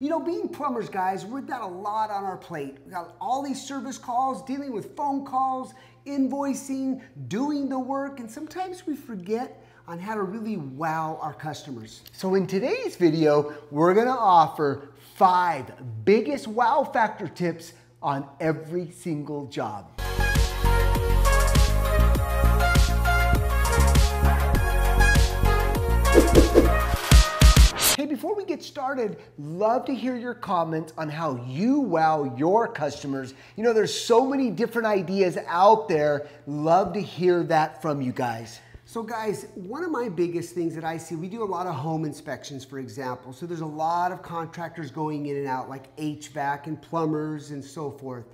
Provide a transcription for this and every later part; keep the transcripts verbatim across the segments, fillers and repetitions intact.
You know, being plumbers, guys, we've got a lot on our plate. We've got all these service calls, dealing with phone calls, invoicing, doing the work, and sometimes we forget on how to really wow our customers. So in today's video, we're gonna offer five biggest wow factor tips on every single job. Hey, before we get started, love to hear your comments on how you wow your customers. You know, there's so many different ideas out there. Love to hear that from you guys. So guys, one of my biggest things that I see, we do a lot of home inspections, for example. So there's a lot of contractors going in and out, like H V A C and plumbers and so forth.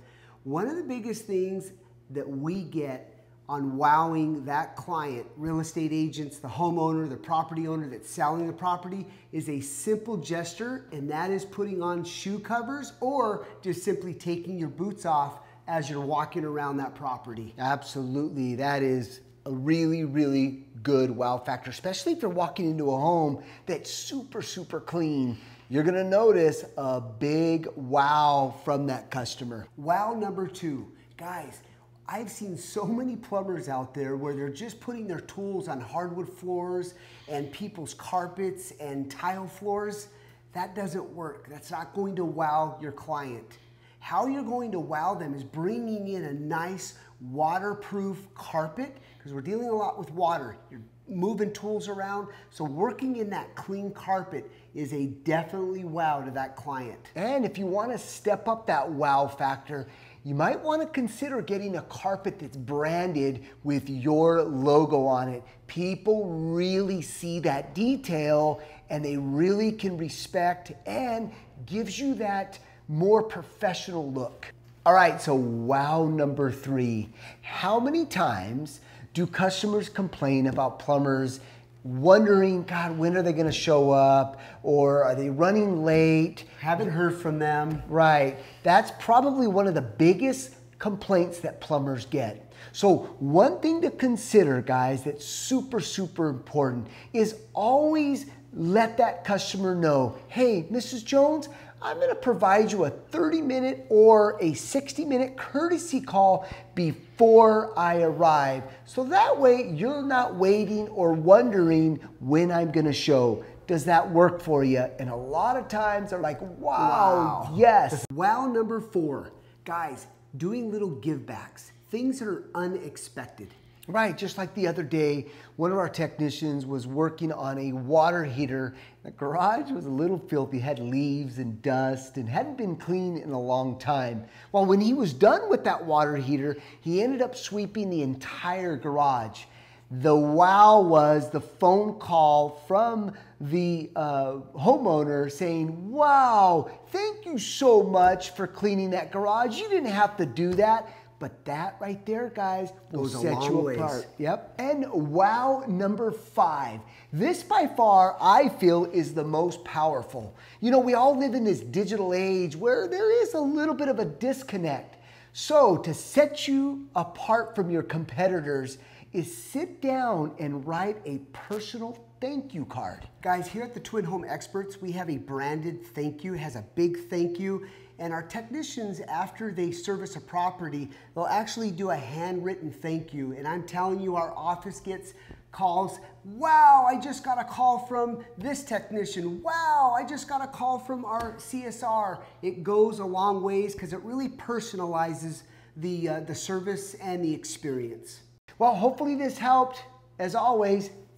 One of the biggest things that we get on wowing that client, real estate agents, the homeowner, the property owner that's selling the property, is a simple gesture, and that is putting on shoe covers or just simply taking your boots off as you're walking around that property. Absolutely, that is a really, really good wow factor, especially if you're walking into a home that's super, super clean. You're gonna notice a big wow from that customer. Wow number two, guys, I've seen so many plumbers out there where they're just putting their tools on hardwood floors and people's carpets and tile floors. That doesn't work. That's not going to wow your client. How you're going to wow them is bringing in a nice waterproof carpet, because we're dealing a lot with water. You're moving tools around. So working in that clean carpet is a definitely wow to that client. And if you want to step up that wow factor, you might want to consider getting a carpet that's branded with your logo on it. People really see that detail and they really can respect, and gives you that more professional look. All right, so wow number three. How many times do customers complain about plumbers wondering, God, when are they gonna show up? Or are they running late? Haven't heard from them. Right, that's probably one of the biggest complaints that plumbers get. So one thing to consider, guys, that's super, super important is always let that customer know, hey, Missus Jones, I'm gonna provide you a thirty minute or a sixty minute courtesy call before I arrive. So that way you're not waiting or wondering when I'm gonna show. Does that work for you? And a lot of times they're like, wow, wow. Yes. Wow number four, guys, doing little give backs, things that are unexpected. Right, just like the other day, one of our technicians was working on a water heater. The garage was a little filthy, had leaves and dust, and hadn't been cleaned in a long time. Well, when he was done with that water heater, he ended up sweeping the entire garage. The wow was the phone call from the uh, homeowner saying, wow, thank you so much for cleaning that garage. You didn't have to do that. But that right there, guys, will set you apart. Yep. And wow number five. This by far, I feel, is the most powerful. You know, we all live in this digital age where there is a little bit of a disconnect. So to set you apart from your competitors is sit down and write a personal thank you card. Guys, here at the Twin Home Experts, we have a branded thank you. It has a big thank you. And our technicians, after they service a property, they'll actually do a handwritten thank you. And I'm telling you, our office gets calls. Wow, I just got a call from this technician. Wow, I just got a call from our C S R. It goes a long ways because it really personalizes the, uh, the service and the experience. Well, hopefully this helped. As always,